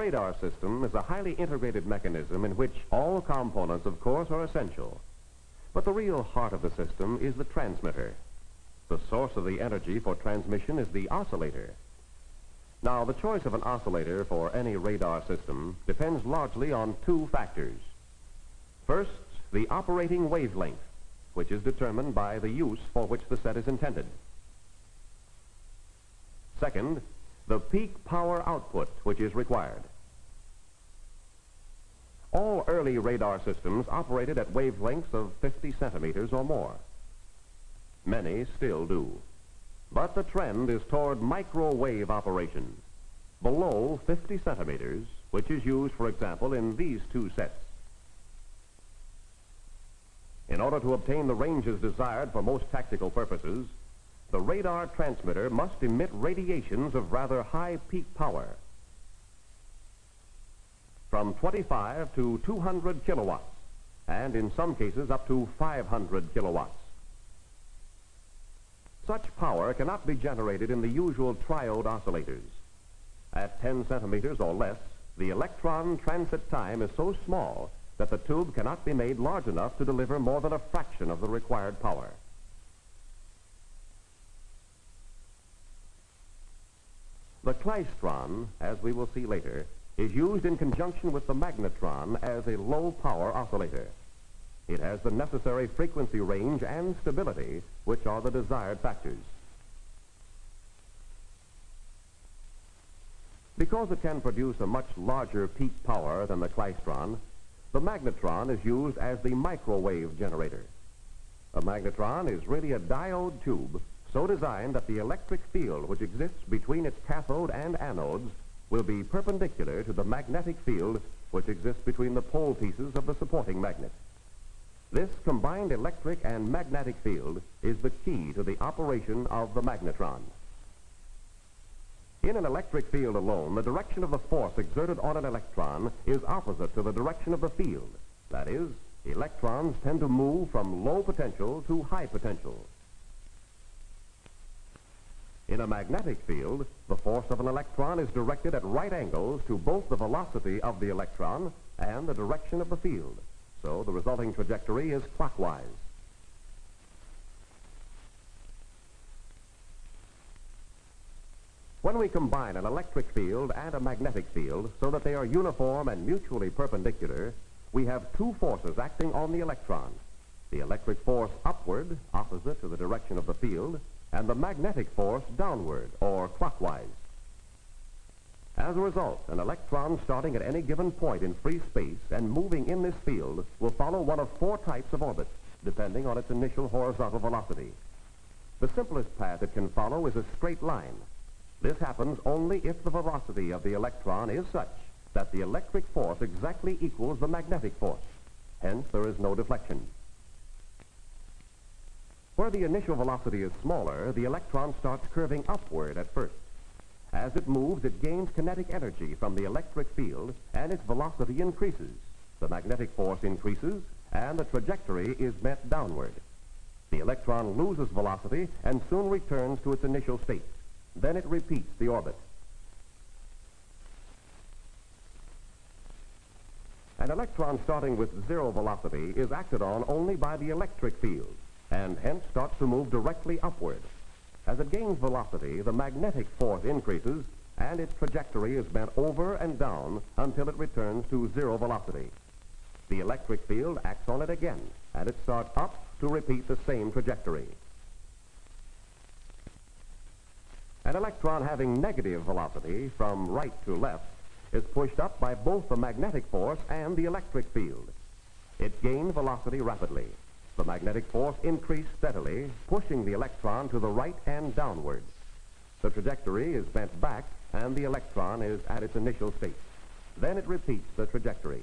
radar system is a highly integrated mechanism in which all components, of course, are essential. But the real heart of the system is the transmitter. The source of the energy for transmission is the oscillator. Now, the choice of an oscillator for any radar system depends largely on two factors. First, the operating wavelength, which is determined by the use for which the set is intended. Second, the peak power output which is required. All early radar systems operated at wavelengths of 50 centimeters or more. Many still do. But the trend is toward microwave operation, below 50 centimeters, which is used, for example, in these two sets. In order to obtain the ranges desired for most tactical purposes, the radar transmitter must emit radiations of rather high peak power, from 25 to 200 kilowatts, and in some cases up to 500 kilowatts. Such power cannot be generated in the usual triode oscillators. At 10 centimeters or less, the electron transit time is so small that the tube cannot be made large enough to deliver more than a fraction of the required power. The klystron, as we will see later, is used in conjunction with the magnetron as a low-power oscillator. It has the necessary frequency range and stability, which are the desired factors. Because it can produce a much larger peak power than the klystron, the magnetron is used as the microwave generator. A magnetron is really a diode tube, so designed that the electric field which exists between its cathode and anodes will be perpendicular to the magnetic field which exists between the pole pieces of the supporting magnet. This combined electric and magnetic field is the key to the operation of the magnetron. In an electric field alone, the direction of the force exerted on an electron is opposite to the direction of the field. That is, electrons tend to move from low potential to high potential. In a magnetic field, the force of an electron is directed at right angles to both the velocity of the electron and the direction of the field. So the resulting trajectory is clockwise. When we combine an electric field and a magnetic field so that they are uniform and mutually perpendicular, we have two forces acting on the electron. The electric force upward, opposite to the direction of the field, and the magnetic force downward, or clockwise. As a result, an electron starting at any given point in free space and moving in this field will follow one of four types of orbits, depending on its initial horizontal velocity. The simplest path it can follow is a straight line. This happens only if the velocity of the electron is such that the electric force exactly equals the magnetic force. Hence, there is no deflection. Where the initial velocity is smaller, the electron starts curving upward at first. As it moves, it gains kinetic energy from the electric field, and its velocity increases. The magnetic force increases, and the trajectory is met downward. The electron loses velocity and soon returns to its initial state. Then it repeats the orbit. An electron starting with zero velocity is acted on only by the electric field, and hence starts to move directly upward. As it gains velocity, the magnetic force increases, and its trajectory is bent over and down until it returns to zero velocity. The electric field acts on it again, and it starts up to repeat the same trajectory. An electron having negative velocity from right to left is pushed up by both the magnetic force and the electric field. It gains velocity rapidly. The magnetic force increased steadily, pushing the electron to the right and downward. The trajectory is bent back, and the electron is at its initial state. Then it repeats the trajectory.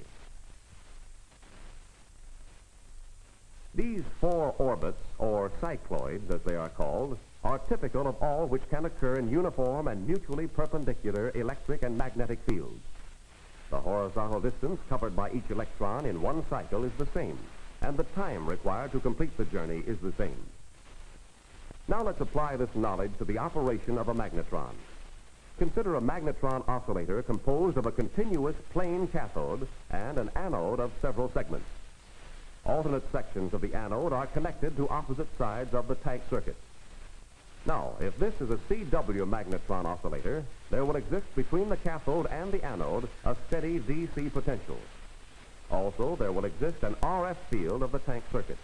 These four orbits, or cycloids as they are called, are typical of all which can occur in uniform and mutually perpendicular electric and magnetic fields. The horizontal distance covered by each electron in one cycle is the same, and the time required to complete the journey is the same. Now let's apply this knowledge to the operation of a magnetron. Consider a magnetron oscillator composed of a continuous plane cathode and an anode of several segments. Alternate sections of the anode are connected to opposite sides of the tank circuit. Now, if this is a CW magnetron oscillator, there will exist between the cathode and the anode a steady DC potential. Also, there will exist an RF field of the tank circuit.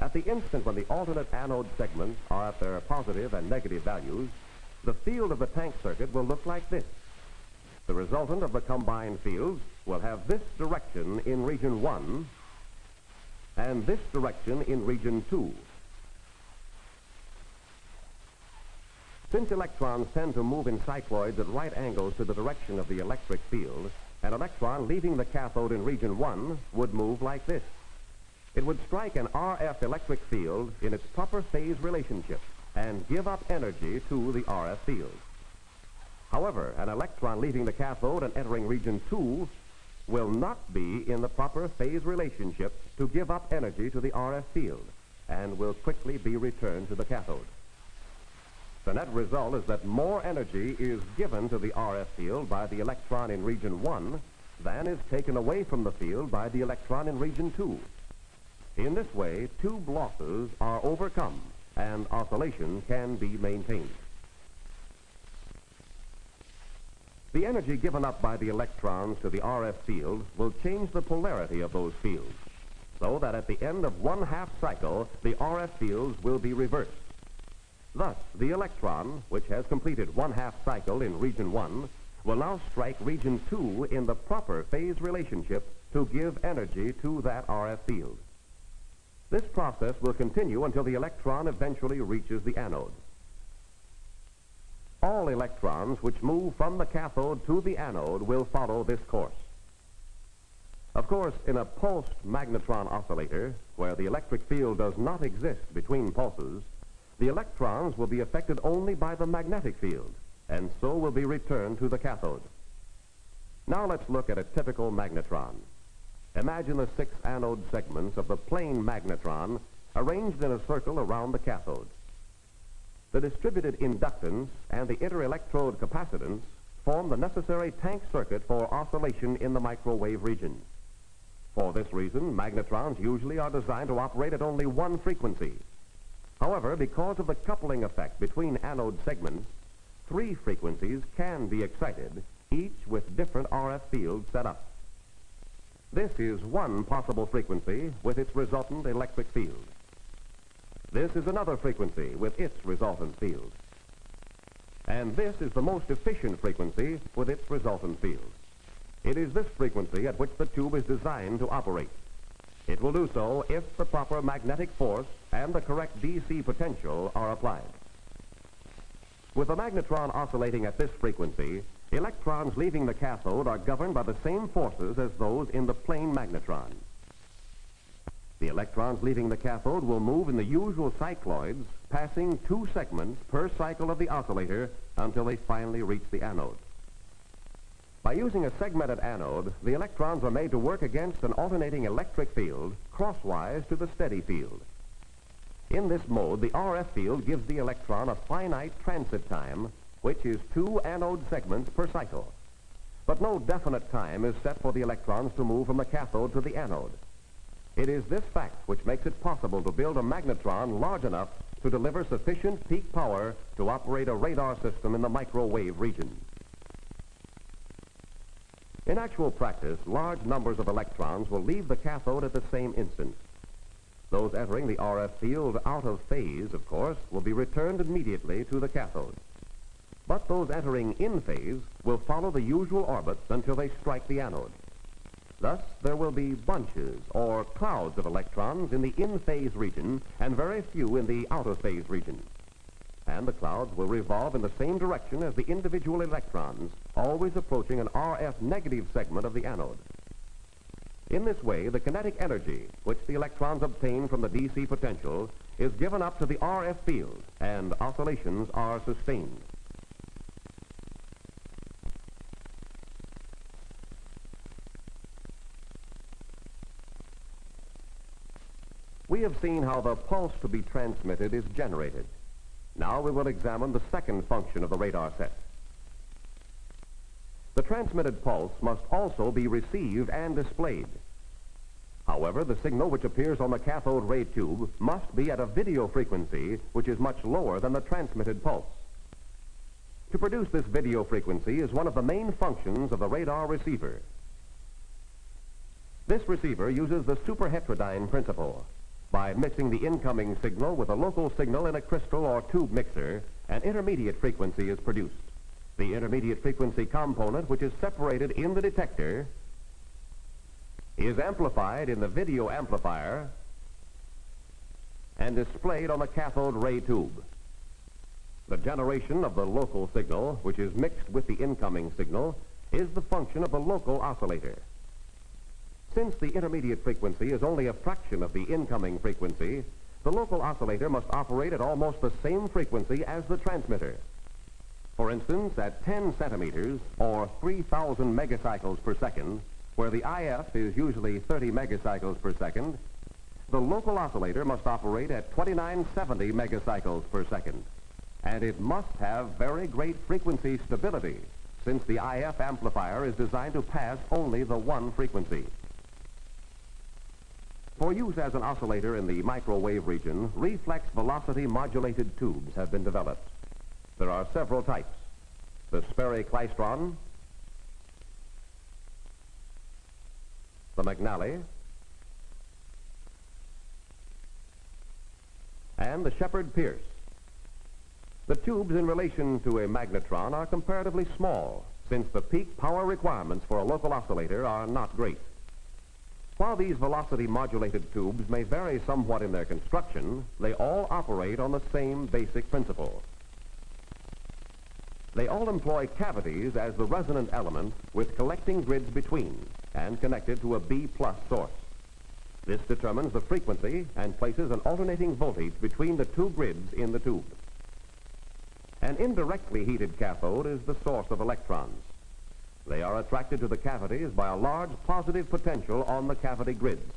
At the instant when the alternate anode segments are at their positive and negative values, the field of the tank circuit will look like this. The resultant of the combined fields will have this direction in region 1 and this direction in region 2. Since electrons tend to move in cycloids at right angles to the direction of the electric field, an electron leaving the cathode in region 1 would move like this. It would strike an RF electric field in its proper phase relationship and give up energy to the RF field. However, an electron leaving the cathode and entering region 2 will not be in the proper phase relationship to give up energy to the RF field and will quickly be returned to the cathode. The net result is that more energy is given to the RF field by the electron in region 1 than is taken away from the field by the electron in region 2. In this way, tube losses are overcome and oscillation can be maintained. The energy given up by the electrons to the RF field will change the polarity of those fields, so that at the end of one-half cycle, the RF fields will be reversed. Thus, the electron, which has completed one-half cycle in region 1, will now strike region 2 in the proper phase relationship to give energy to that RF field. This process will continue until the electron eventually reaches the anode. All electrons which move from the cathode to the anode will follow this course. Of course, in a pulsed magnetron oscillator, where the electric field does not exist between pulses, the electrons will be affected only by the magnetic field, and so will be returned to the cathode. Now let's look at a typical magnetron. Imagine the 6 anode segments of the plane magnetron arranged in a circle around the cathode. The distributed inductance and the interelectrode capacitance form the necessary tank circuit for oscillation in the microwave region. For this reason, magnetrons usually are designed to operate at only one frequency. However, because of the coupling effect between anode segments, 3 frequencies can be excited, each with different RF fields set up. This is one possible frequency with its resultant electric field. This is another frequency with its resultant field. And this is the most efficient frequency with its resultant field. It is this frequency at which the tube is designed to operate. It will do so if the proper magnetic force and the correct DC potential are applied. With the magnetron oscillating at this frequency, electrons leaving the cathode are governed by the same forces as those in the plane magnetron. The electrons leaving the cathode will move in the usual cycloids, passing 2 segments per cycle of the oscillator until they finally reach the anode. By using a segmented anode, the electrons are made to work against an alternating electric field crosswise to the steady field. In this mode, the RF field gives the electron a finite transit time, which is 2 anode segments per cycle. But no definite time is set for the electrons to move from the cathode to the anode. It is this fact which makes it possible to build a magnetron large enough to deliver sufficient peak power to operate a radar system in the microwave region. In actual practice, large numbers of electrons will leave the cathode at the same instant. Those entering the RF field out of phase, of course, will be returned immediately to the cathode. But those entering in phase will follow the usual orbits until they strike the anode. Thus, there will be bunches or clouds of electrons in the in-phase region and very few in the out-of-phase region. And the clouds will revolve in the same direction as the individual electrons, always approaching an RF negative segment of the anode. In this way, the kinetic energy which the electrons obtain from the DC potential is given up to the RF field, and oscillations are sustained. We have seen how the pulse to be transmitted is generated. Now we will examine the second function of the radar set, The transmitted pulse must also be received and displayed. However, the signal which appears on the cathode ray tube must be at a video frequency which is much lower than the transmitted pulse. To produce this video frequency is one of the main functions of the radar receiver. This receiver uses the superheterodyne principle. By mixing the incoming signal with a local signal in a crystal or tube mixer, an intermediate frequency is produced. The intermediate frequency component, which is separated in the detector, is amplified in the video amplifier and displayed on the cathode ray tube. The generation of the local signal, which is mixed with the incoming signal, is the function of the local oscillator. Since the intermediate frequency is only a fraction of the incoming frequency, the local oscillator must operate at almost the same frequency as the transmitter. For instance, at 10 centimeters, or 3,000 megacycles per second, where the IF is usually 30 megacycles per second, the local oscillator must operate at 2970 megacycles per second. And it must have very great frequency stability, since the IF amplifier is designed to pass only the one frequency. For use as an oscillator in the microwave region, reflex velocity modulated tubes have been developed. There are several types: the Sperry Klystron, the McNally, and the Shepherd-Pierce. The tubes in relation to a magnetron are comparatively small, since the peak power requirements for a local oscillator are not great. While these velocity modulated tubes may vary somewhat in their construction, they all operate on the same basic principle. They all employ cavities as the resonant element with collecting grids between and connected to a B+ source. This determines the frequency and places an alternating voltage between the two grids in the tube. An indirectly heated cathode is the source of electrons. They are attracted to the cavities by a large positive potential on the cavity grids.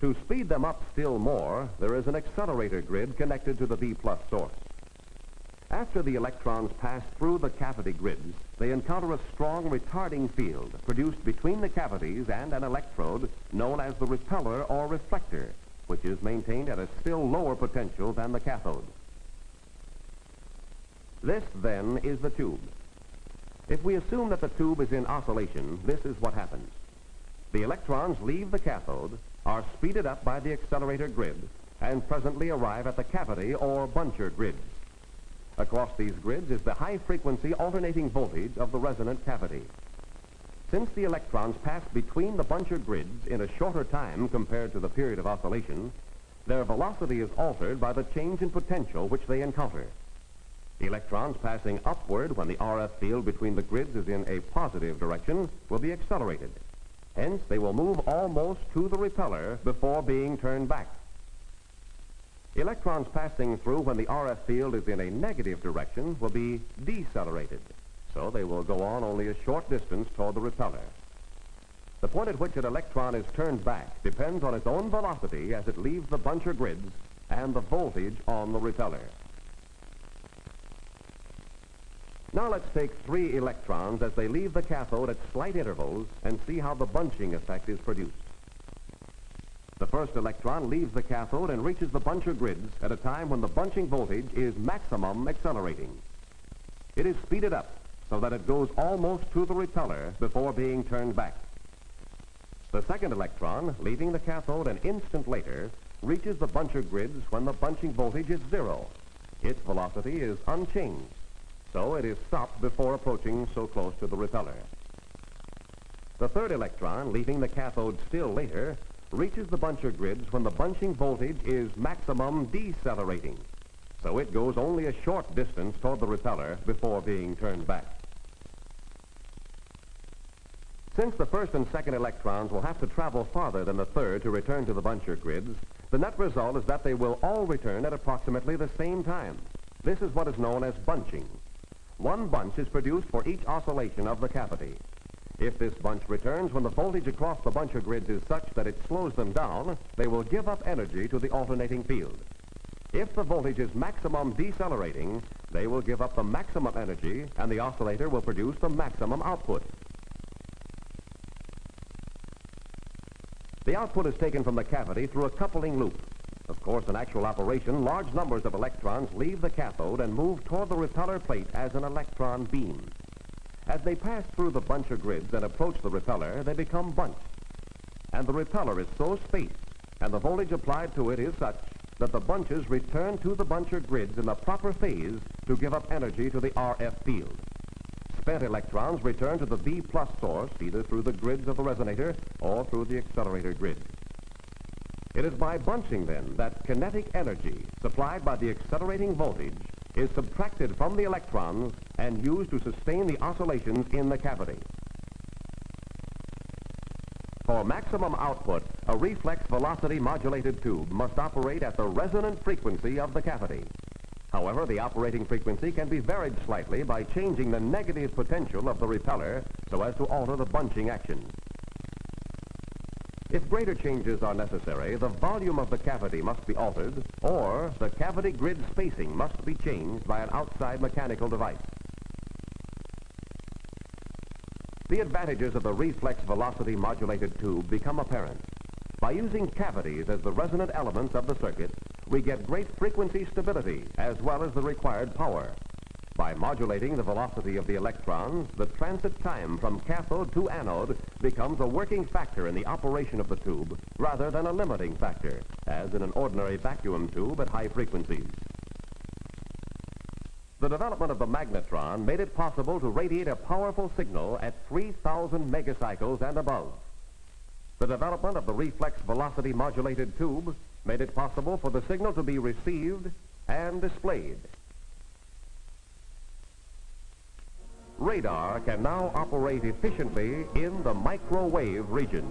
To speed them up still more, there is an accelerator grid connected to the B+ source. After the electrons pass through the cavity grids, they encounter a strong retarding field produced between the cavities and an electrode known as the repeller or reflector, which is maintained at a still lower potential than the cathode. This, then, is the tube. If we assume that the tube is in oscillation, this is what happens. The electrons leave the cathode, are speeded up by the accelerator grid, and presently arrive at the cavity or buncher grids. Across these grids is the high-frequency alternating voltage of the resonant cavity. Since the electrons pass between the buncher grids in a shorter time compared to the period of oscillation, their velocity is altered by the change in potential which they encounter. The electrons passing upward when the RF field between the grids is in a positive direction will be accelerated. Hence, they will move almost to the repeller before being turned back. Electrons passing through when the RF field is in a negative direction will be decelerated, so they will go on only a short distance toward the repeller. The point at which an electron is turned back depends on its own velocity as it leaves the buncher grids and the voltage on the repeller. Now let's take three electrons as they leave the cathode at slight intervals and see how the bunching effect is produced. The first electron leaves the cathode and reaches the buncher grids at a time when the bunching voltage is maximum accelerating. It is speeded up so that it goes almost to the repeller before being turned back. The second electron, leaving the cathode an instant later, reaches the buncher grids when the bunching voltage is zero. Its velocity is unchanged, so it is stopped before approaching so close to the repeller. The third electron, leaving the cathode still later, reaches the buncher grids when the bunching voltage is maximum decelerating, so it goes only a short distance toward the repeller before being turned back. Since the first and second electrons will have to travel farther than the third to return to the buncher grids, the net result is that they will all return at approximately the same time. This is what is known as bunching. One bunch is produced for each oscillation of the cavity. If this bunch returns when the voltage across the buncher grids is such that it slows them down, they will give up energy to the alternating field. If the voltage is maximum decelerating, They will give up the maximum energy, and the oscillator will produce the maximum output. The output is taken from the cavity through a coupling loop. Of course, in actual operation, large numbers of electrons leave the cathode and move toward the repeller plate as an electron beam. As they pass through the buncher grids and approach the repeller, they become bunched. And the repeller is so spaced, and the voltage applied to it is such, that the bunches return to the buncher grids in the proper phase to give up energy to the RF field. Spent electrons return to the B+ source, either through the grids of the resonator or through the accelerator grid. It is by bunching, then, that kinetic energy supplied by the accelerating voltage is subtracted from the electrons and used to sustain the oscillations in the cavity. For maximum output, a reflex velocity modulated tube must operate at the resonant frequency of the cavity. However, the operating frequency can be varied slightly by changing the negative potential of the repeller so as to alter the bunching action. If greater changes are necessary, the volume of the cavity must be altered, or the cavity grid spacing must be changed by an outside mechanical device. The advantages of the reflex velocity modulated tube become apparent. By using cavities as the resonant elements of the circuit, we get great frequency stability as well as the required power. By modulating the velocity of the electrons, the transit time from cathode to anode becomes a working factor in the operation of the tube rather than a limiting factor, as in an ordinary vacuum tube at high frequencies. The development of the magnetron made it possible to radiate a powerful signal at 3,000 megacycles and above. The development of the reflex velocity modulated tube made it possible for the signal to be received and displayed. Radar can now operate efficiently in the microwave region.